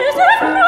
She's